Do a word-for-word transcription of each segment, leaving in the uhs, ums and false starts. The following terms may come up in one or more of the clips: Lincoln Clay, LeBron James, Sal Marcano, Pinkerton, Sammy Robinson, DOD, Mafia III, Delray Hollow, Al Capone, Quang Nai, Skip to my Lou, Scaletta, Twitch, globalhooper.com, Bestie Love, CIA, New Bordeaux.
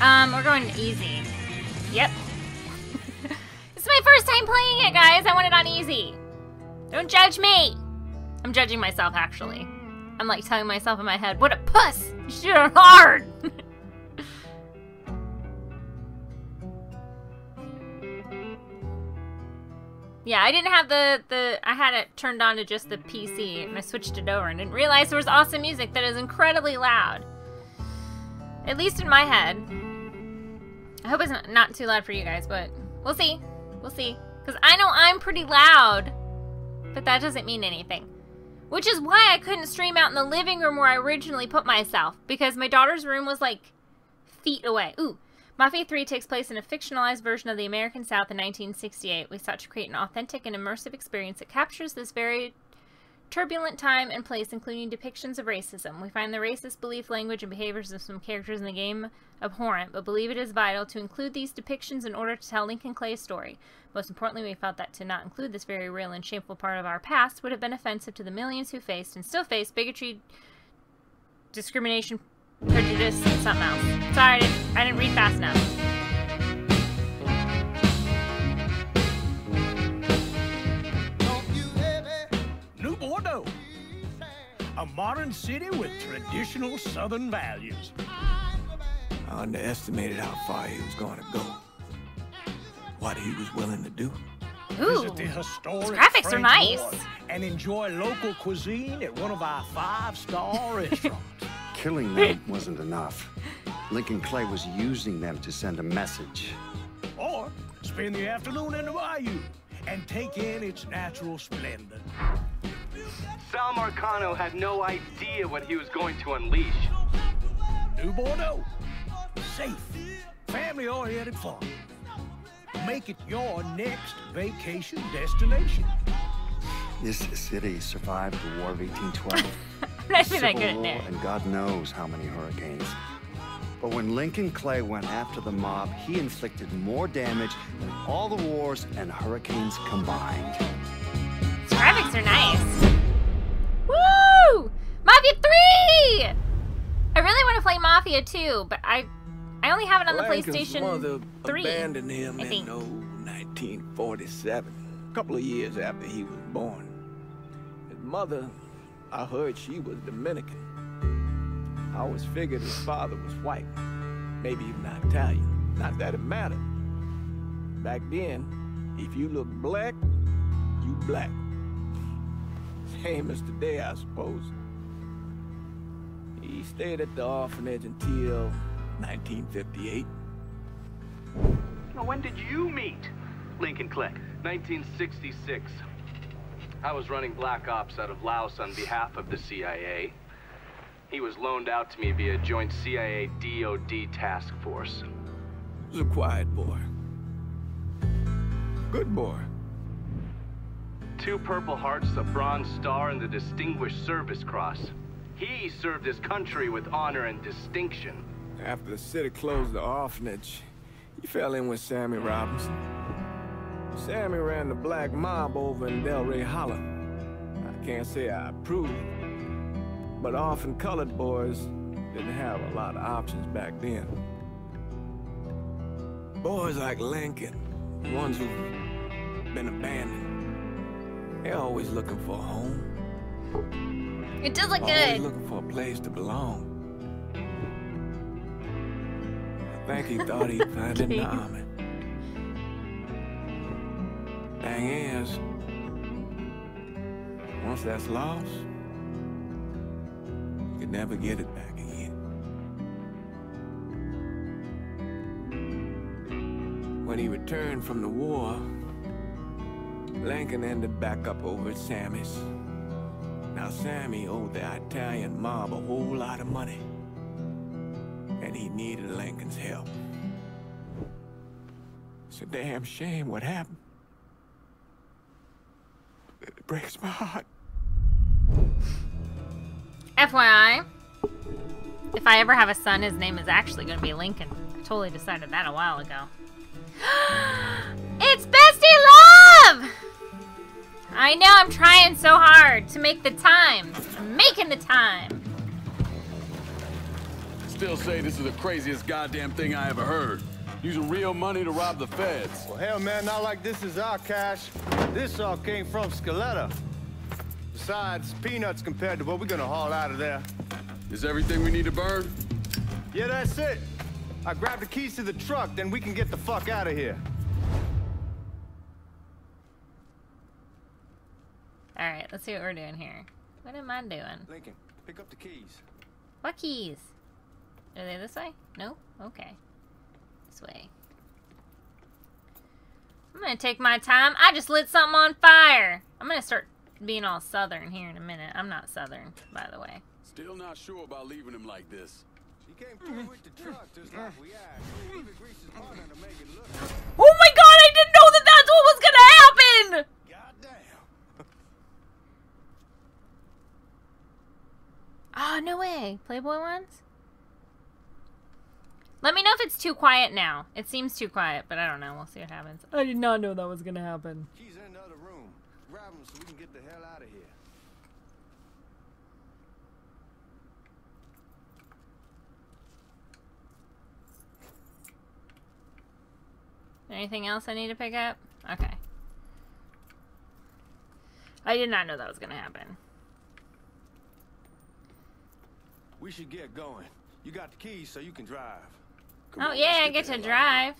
Um, we're going easy. Yep. It's my first time playing it, guys. I want it on easy. Don't judge me. I'm judging myself, actually. I'm like telling myself in my head, what a puss! You should have hard! Yeah, I didn't have the, the... I had it turned on to just the P C, and I switched it over and didn't realize there was awesome music that is incredibly loud. At least in my head. I hope it's not too loud for you guys, but we'll see. We'll see. Because I know I'm pretty loud, but that doesn't mean anything. Which is why I couldn't stream out in the living room where I originally put myself, because my daughter's room was like feet away. Ooh. Mafia three takes place in a fictionalized version of the American South in nineteen sixty-eight. We sought to create an authentic and immersive experience that captures this very turbulent time and place, including depictions of racism. We find the racist belief, language, and behaviors of some characters in the game abhorrent, but believe it is vital to include these depictions in order to tell Lincoln Clay's story. Most importantly, we felt that to not include this very real and shameful part of our past would have been offensive to the millions who faced and still face bigotry, discrimination, prejudice, and something else. Sorry, I didn't, I didn't read fast enough. New Bordeaux, a modern city with traditional Southern values. I underestimated how far he was going to go, what he was willing to do. Ooh, the historic graphics French are nice. And enjoy local cuisine at one of our five-star restaurants. Killing them wasn't enough. Lincoln Clay was using them to send a message. Or spend the afternoon in the bayou and take in its natural splendor. Sal Marcano had no idea what he was going to unleash. New Bordeaux. Safe, family-oriented fun. Make it your next vacation destination. This city survived the War of eighteen twelve. Civil War, and God knows how many hurricanes. But when Lincoln Clay went after the mob, he inflicted more damage than all the wars and hurricanes combined. These graphics are nice. Woo! Mafia three! I really want to play Mafia two, but I I only have it on the PlayStation three. Abandoned him I think. In nineteen forty-seven, a couple of years after he was born. His mother, I heard she was Dominican. I always figured his father was white, maybe even Italian. Not that it mattered. Back then, if you look black, you black. Same as today, I suppose. He stayed at the orphanage until nineteen fifty-eight. Now, when did you meet Lincoln Clay? nineteen sixty-six. I was running black ops out of Laos on behalf of the C I A. He was loaned out to me via joint C I A D O D task force. He was a quiet boy. Good boy. Two Purple Hearts, a Bronze Star, and the Distinguished Service Cross. He served his country with honor and distinction. After the city closed the orphanage, he fell in with Sammy Robinson. Sammy ran the black mob over in Delray Hollow. I can't say I approve, but often colored boys didn't have a lot of options back then. Boys like Lincoln, ones who've been abandoned, they're always looking for a home. It does look good. Always looking for a place to belong. I think he thought he'd find it in the army. Thing is, once that's lost, you can never get it back again. When he returned from the war, Lincoln ended back up over at Sammy's. Now Sammy owed the Italian mob a whole lot of money, and he needed Lincoln's help. It's a damn shame what happened. It breaks my heart. F Y I, if I ever have a son, his name is actually going to be Lincoln. I totally decided that a while ago. It's Bestie Love! I know, I'm trying so hard to make the time. I'm making the time. still say this is the craziest goddamn thing I ever heard. Using real money to rob the feds. Well, hell, man, not like this is our cash. This all came from Scaletta. Besides, peanuts compared to what we're gonna haul out of there. Is everything we need to burn? Yeah, that's it. I grabbed the keys to the truck, then we can get the fuck out of here. All right, let's see what we're doing here. What am I doing? Lincoln, pick up the keys. What keys? Are they this way? No? Okay. This way. I'm gonna take my time. I just lit something on fire. I'm gonna start being all southern here in a minute. I'm not southern, by the way. Still not sure about leaving him like this. He came through with the truck just like we asked. We the grease is harder to make it look. Oh my god, I didn't know that that's what was gonna happen! Oh, no way. Playboy ones? Let me know if it's too quiet now. It seems too quiet, but I don't know. We'll see what happens. I did not know that was going to happen. Keys in another room. Grab them so we can get the hell out of here. Anything else I need to pick up? Okay. I did not know that was going to happen. We should get going. You got the keys so you can drive. Come oh, on, yeah, I get to drive.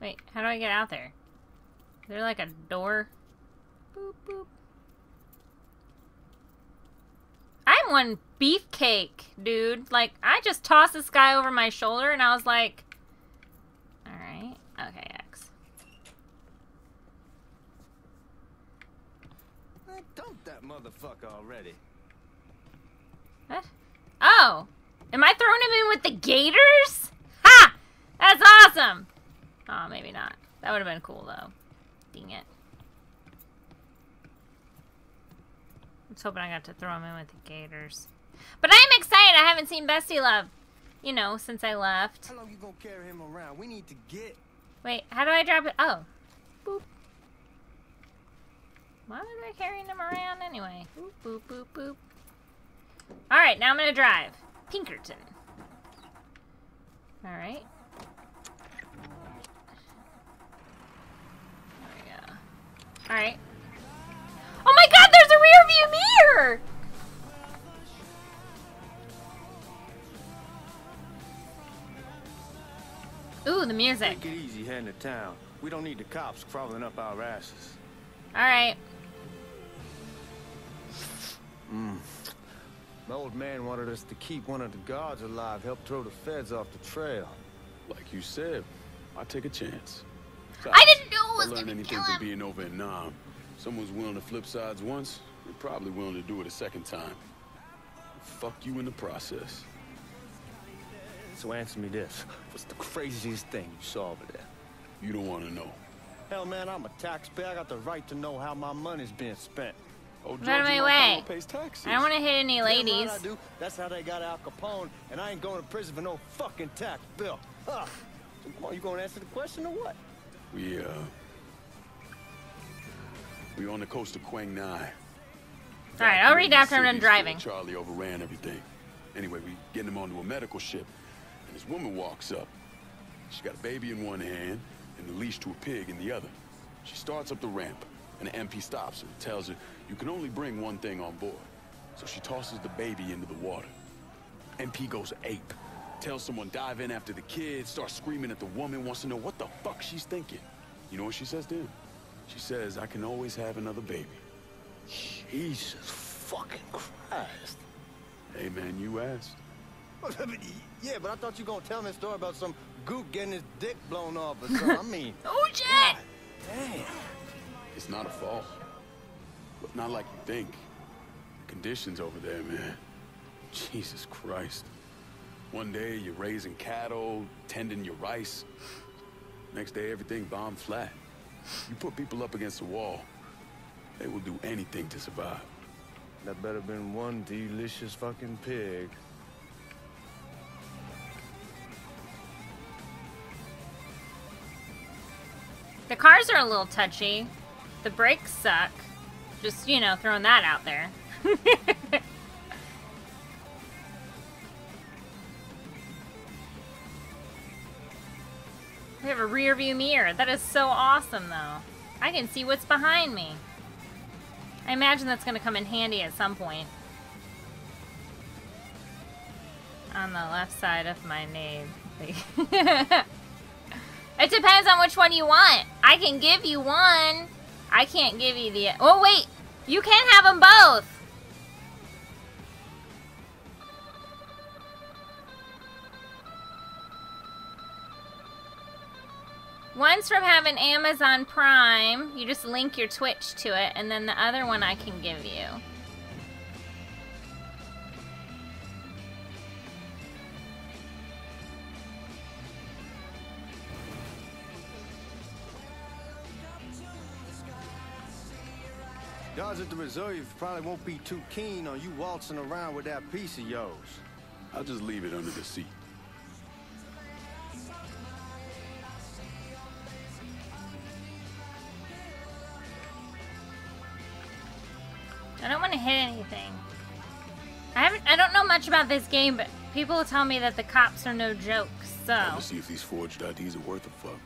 Wait, how do I get out there? Is there like a door? Boop, boop. I'm one beefcake, dude. Like, I just tossed this guy over my shoulder and I was like, alright, okay, X. I dumped that motherfucker already. What? Oh, am I throwing him in with the gators? Ha! That's awesome! Oh, maybe not. That would have been cool, though. Dang it. I was hoping I got to throw him in with the gators. But I am excited! I haven't seen Bestie Love, you know, since I left. How long you gonna carry him around? We need to get... Wait, how do I drop it? Oh. Boop. Why was I carrying him around anyway? Boop, boop, boop, boop. Alright, now I'm gonna drive. Pinkerton. Alright. There we go. Alright. Oh my god, there's a rear view mirror! Ooh, the music. Take it easy heading to town. We don't need the cops crawling up our asses. Alright. Mmm. The old man wanted us to keep one of the guards alive, help throw the feds off the trail. Like you said, I take a chance. Besides, I didn't know it was gonna kill him. I learned anything from being over in Nam. Someone's willing to flip sides once, they're probably willing to do it a second time. Fuck you in the process. So answer me this. What's the craziest thing you saw over there? You don't want to know. Hell, man, I'm a taxpayer. I got the right to know how my money's being spent. Oh, George, out of my way. I don't want to hit any ladies. That's, I do. That's how they got Al Capone, and I ain't going to prison for no fucking tax bill. Huh. So come on, you going to answer the question or what? We, uh... we on the coast of Quang Nai. Alright, I'll read after I'm done driving. Charlie overran everything. Anyway, we getting him onto a medical ship, and this woman walks up. She's got a baby in one hand, and the leash to a pig in the other. She starts up the ramp. And the M P stops her and tells her, you can only bring one thing on board. So she tosses the baby into the water. M P goes ape. Tells someone dive in after the kid, starts screaming at the woman, wants to know what the fuck she's thinking. You know what she says to him? She says, I can always have another baby. Jesus fucking Christ. Hey man, you asked. Yeah, but I thought you were gonna tell me a story about some gook getting his dick blown off or something. I mean... Oh shit! God, damn. It's not a fault, but not like you think. The conditions over there, man. Jesus Christ. One day you're raising cattle, tending your rice. Next day everything bombed flat. You put people up against the wall, they will do anything to survive. That better been one delicious fucking pig. The cars are a little touchy. The brakes suck. Just, you know, throwing that out there. We have a rear view mirror. That is so awesome, though. I can see what's behind me. I imagine that's going to come in handy at some point. On the left side of my name. It depends on which one you want. I can give you one. I can't give you the... Oh, wait. You can have them both. One's from having Amazon Prime. You just link your Twitch to it. And then the other one I can give you. Guards at the reserve probably won't be too keen on you waltzing around with that piece of yours. I'll just leave it under the seat. I don't want to hit anything. I haven't. I don't know much about this game, but people tell me that the cops are no joke. So. Let's see if these forged I Ds are worth a fuck.